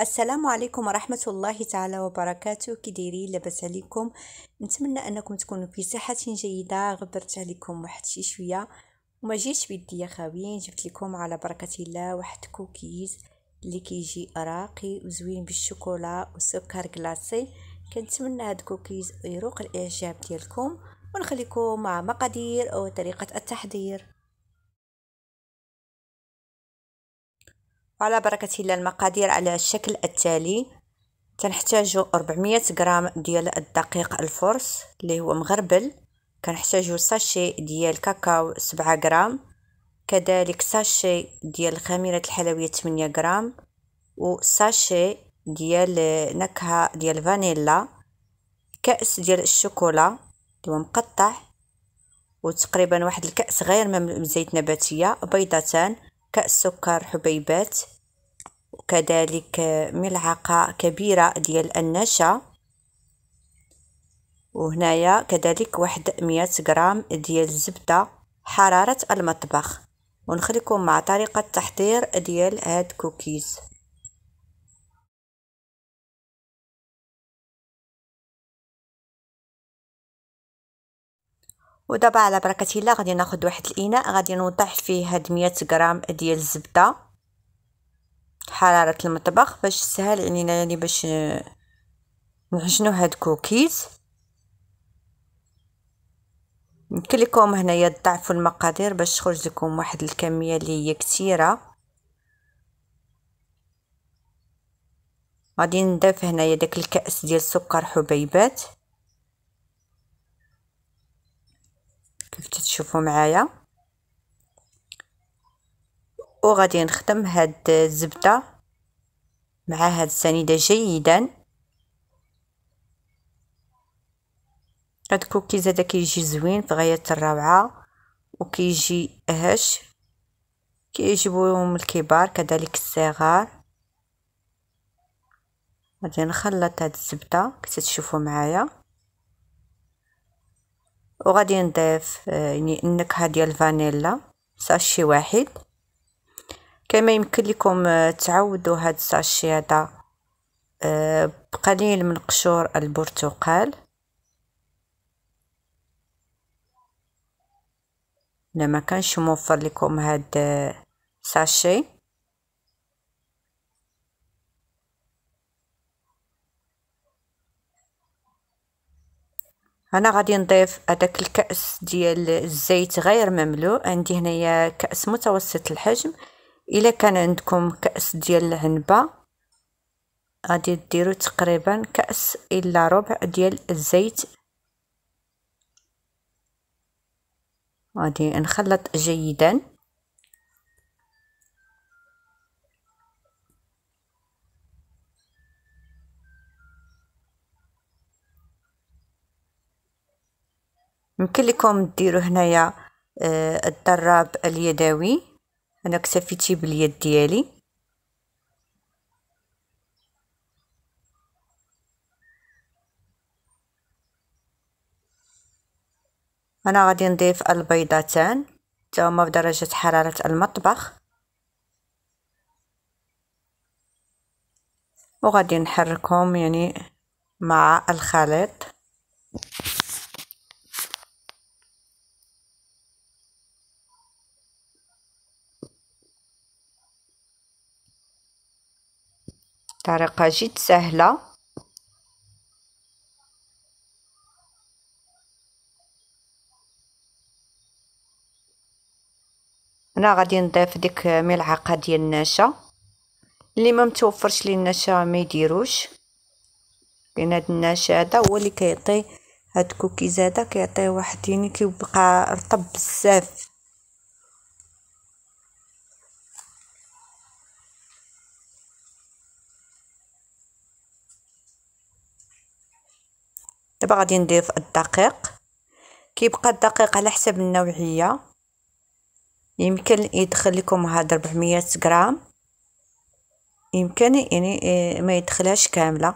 السلام عليكم ورحمة الله تعالى وبركاته. كي دايرين؟ لاباس عليكم؟ نتمنى انكم تكونوا في صحة جيدة. غبرت عليكم واحد شي شوية وما جيتش بيديا خاويين، جبت لكم على بركة الله واحد كوكيز اللي كيجي راقي وزوين بالشوكولا وسكر كلاصي. كنتمنى هاد كوكيز يروق الاعجاب ديالكم، ونخليكم مع مقادير او طريقة التحضير. وعلى بركة الله المقادير على الشكل التالي. تنحتاجو 400 غرام ديال الدقيق الفرص اللي هو مغربل، كنحتاجو ساشي ديال الكاكاو 7 غرام، كذلك ساشي ديال خميرة الحلويات 8 غرام، وساشي ديال نكهة ديال فانيلا، كأس ديال الشوكولا اللي هو مقطع، وتقريبا واحد الكأس غير مملوء بزيت نباتية، بيضتان، كأس سكر حبيبات، وكذلك ملعقة كبيرة ديال النشا، وهنايا كذلك 100 غرام ديال الزبدة حرارة المطبخ. ونخليكم مع طريقة التحضير ديال هاد كوكيز. ودابا على بركة الله غادي ناخد واحد الاناء، غادي نوضح فيه هاد 100 غرام ديال الزبدة حرارة المطبخ باش سهل علينا يعني باش نعجنو هاد كوكيز. يمكن لكم هنايا تضاعفوا المقادير باش تخرج لكم واحد الكمية اللي هي كثيرة. غادي نضيف هنايا داك الكأس ديال السكر حبيبات كيف تشوفوا معايا، وغادي نخدم هاد الزبده مع هاد السنيده جيدا. هاد الكوكيز هذا كيجي زوين في غايه الروعه وكيجي هش، كيعجبوهم الكبار كذلك الصغار. غادي نخلط هاد الزبده كيف تشوفوا معايا، وغادي نضيف يعني النكهه ديال الفانيلا ساشي واحد. كما يمكن لكم تعودوا هاد الساشي هذا بقليل من قشور البرتقال، لما كانش موفر لكم هاد الساشي. انا غادي نضيف هذاك الكأس ديال الزيت غير مملوء، عندي هنايا كأس متوسط الحجم. الا كان عندكم كأس ديال العنبة غادي ديروا تقريبا كأس الا ربع ديال الزيت. غادي نخلط جيدا. يمكن لكم ديروا هنايا الضراب اليدوي، انا اكتفيت باليد ديالي. انا غادي نضيف البيضتان حتى هما بدرجه حراره المطبخ، وغادي نحركهم يعني مع الخليط. طريقة جد سهلة. انا غادي نضيف ديك ملعقة ديال النشا، اللي ما متوفرش لي النشا ما يديروش، لان هاد النشا هذا هو اللي كيعطي هاد الكوكيز هذا كيعطي واحد يعني كيبقى رطب بزاف. دابا غادي نضيف الدقيق، كيبقى الدقيق على حسب النوعيه، يمكن يدخل لكم هاد 400 غرام، يمكن يعني ما يدخلهاش كامله.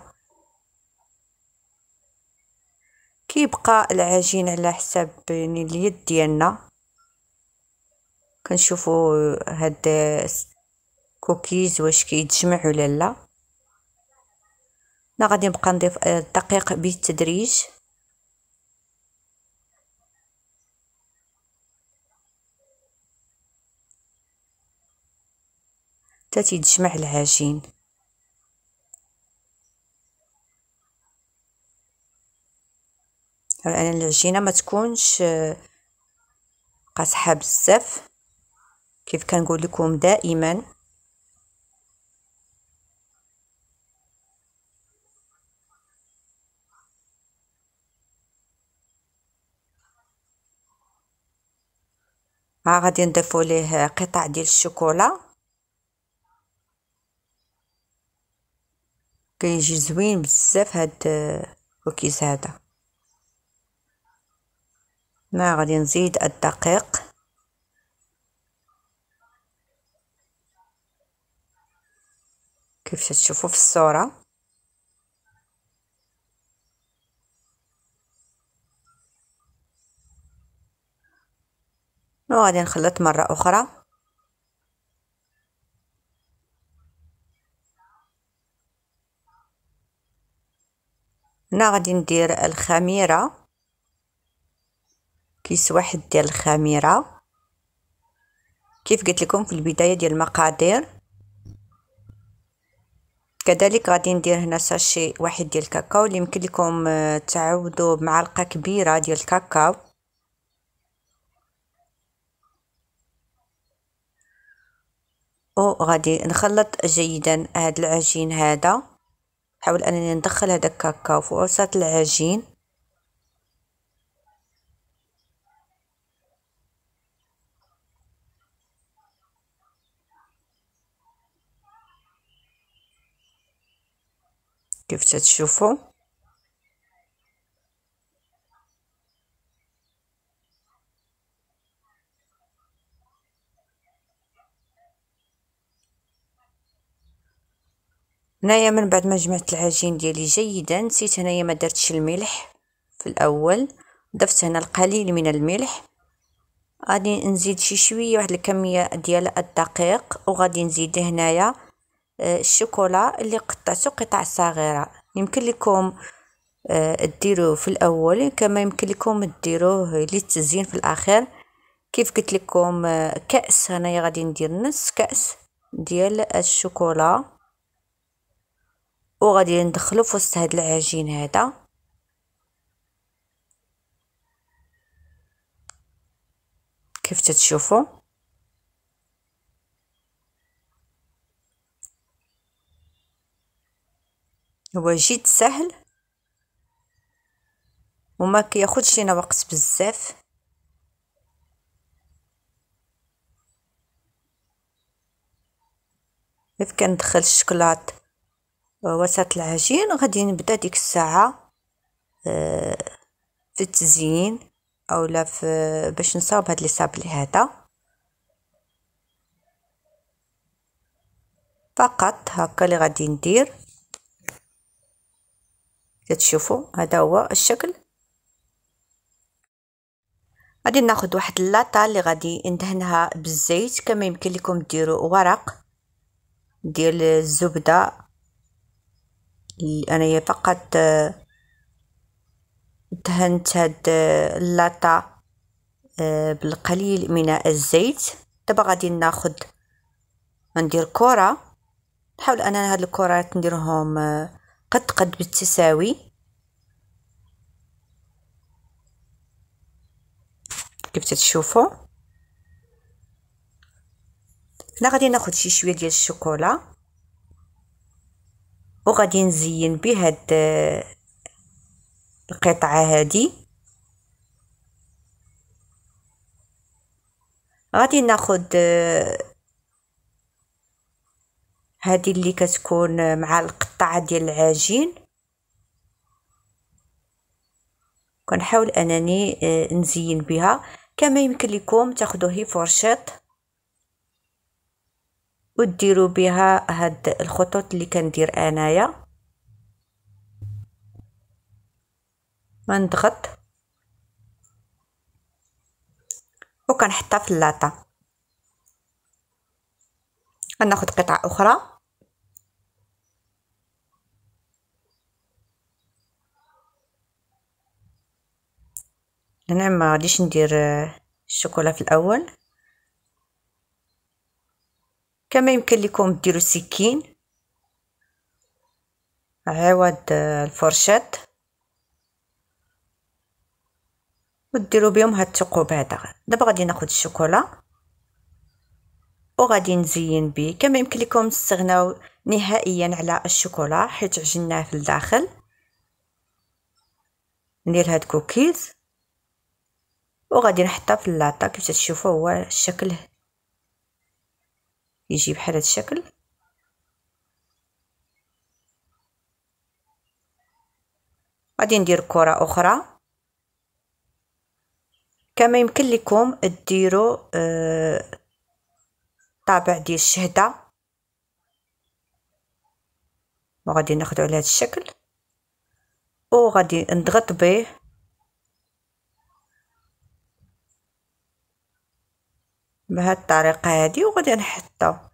كيبقى العجين على حسب يعني اليد ديالنا. كنشوفوا هاد كوكيز واش كيتجمع ولا لا. انا غادي نبقى نضيف الدقيق بالتدريج. حتى تيتجمع العجين. راه انا العجينه ما تكونش قاصحه بزاف كيف كنقول لكم دائما. غادي نضيفوا ليه قطع ديال الشوكولا كيجي زوين بزاف هاد الكوكيز هذا. ما غادي نزيد الدقيق كيف تشوفوا في الصوره. وغادي نخلط مره اخرى. هنا غادي ندير الخميره كيس واحد ديال الخميره كيف قلت لكم في البدايه ديال المقادير. كذلك غادي ندير هنا ساشي واحد ديال الكاكاو اللي يمكن لكم تعوضوا بمعلقه كبيره ديال الكاكاو. وغادي نخلط جيدا هاد العجين هذا. حاول انني ندخل هذا الكاكاو في وسط العجين. كيف تشوفوا هنايا من بعد ما جمعت العجين ديالي جيدا، نسيت هنايا ما درتش الملح في الاول، ضفت هنا القليل من الملح. غادي نزيد شي شويه واحد الكميه ديال الدقيق، وغادي نزيد هنايا الشوكولا اللي قطعته قطع صغيره. يمكن لكم ديروه في الاول كما يمكن لكم ديروه للتزيين في الاخير. كيف قلت لكم كاس، هنايا غادي ندير نص كاس ديال الشوكولا وغادي ندخلو في وسط هاد العجين هذا. كيف تتشوفوا هو جد سهل وما كياخدش لينا وقت بزاف. كيف كندخل الشوكولاط وسط العجين غادي نبدا ديك الساعه في التزيين اولا في باش نصاوب هاد لي صابلي هذا فقط. هكا اللي غادي ندير. كتشوفوا هذا هو الشكل. غادي ناخذ واحد اللاطه اللي غادي ندهنها بالزيت. كما يمكن لكم ديروا ورق ديال الزبده، انا فقط دهنت هاد اللاطه بالقليل من الزيت. دابا غادي ناخذ ندير كره. نحاول انا هاد الكرات نديرهم قد قد بالتساوي كيف تشوفوا. هنا غادي ناخذ شي شويه ديال الشوكولا وغادي نزين بهاد القطعه هادي. غادي ناخد هادي اللي كتكون مع القطعه ديال العجين. كنحاول انني نزين بها. كما يمكن لكم تاخدوه هي فرشات وديروا بها هاد الخطوط اللي كندير انايا. غنضغط وكنحطها في اللاطه. غناخذ قطعه اخرى انا ما غاديش ندير الشوكولا في الاول. كما يمكن لكم ديروا السكين عوض الفرشاة وديروا بهم هاد الثقوب هذا. دابا غادي ناخذ الشوكولا وغادي نزين به. كما يمكن لكم تستغناو نهائيا على الشوكولا حيت عجناه في الداخل. ندير هاد كوكيز وغادي نحطها في اللاطه كيف تشوفوا. هو الشكل يجي بحال هاد الشكل. غادي ندير كره اخرى. كما يمكن لكم ديروا طابع ديال الشهده وغادي ناخذ على هذا الشكل وغادي نضغط به بهذه الطريقه هذه وغادي نحطه.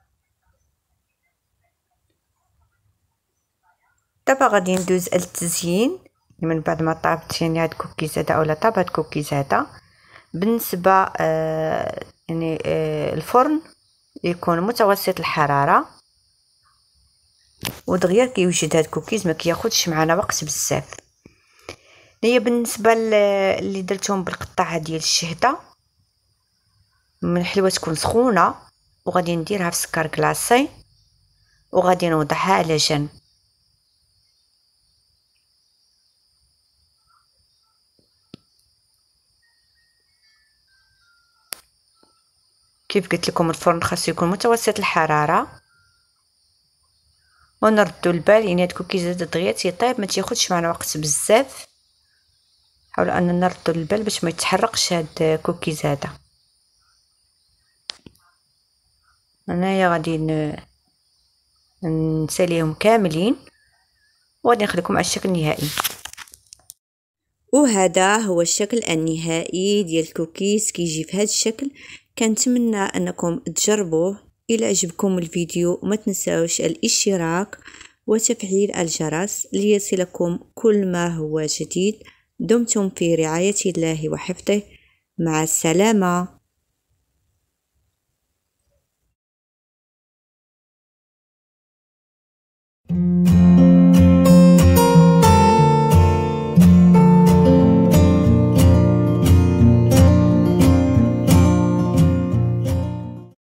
دابا غادي ندوز للتزيين من بعد ما طابت يعني هاد الكوكيز هذا اولا طاب هاد الكوكيز هذا. بالنسبه يعني الفرن يكون متوسط الحراره ودغيا كيوجد هاد الكوكيز ما كياخذش معنا وقت بزاف. هي بالنسبه اللي درتهم بالقطعه ديال الشهده من حلوه تكون سخونه وغادي نديرها في سكر كلاصي وغادي نوضعها على جنب. كيف قلت لكم الفرن خاصو يكون متوسط الحراره ونردوا البال يعني هاد الكوكيز هذا دغيا تيطيب ما تاخذش معنا وقت بزاف. حاولوا ان نردوا البال باش ما يتحرقش هاد الكوكيز هذا. انايا غادي نساليهم كاملين وغادي نخليكم على الشكل النهائي. وهذا هو الشكل النهائي ديال الكوكيز كيجي في هذا الشكل. كنتمنى انكم تجربوه. الى عجبكم الفيديو ما تنساوش الاشتراك وتفعيل الجرس ليصلكم كل ما هو جديد. دمتم في رعاية الله وحفظه. مع السلامة.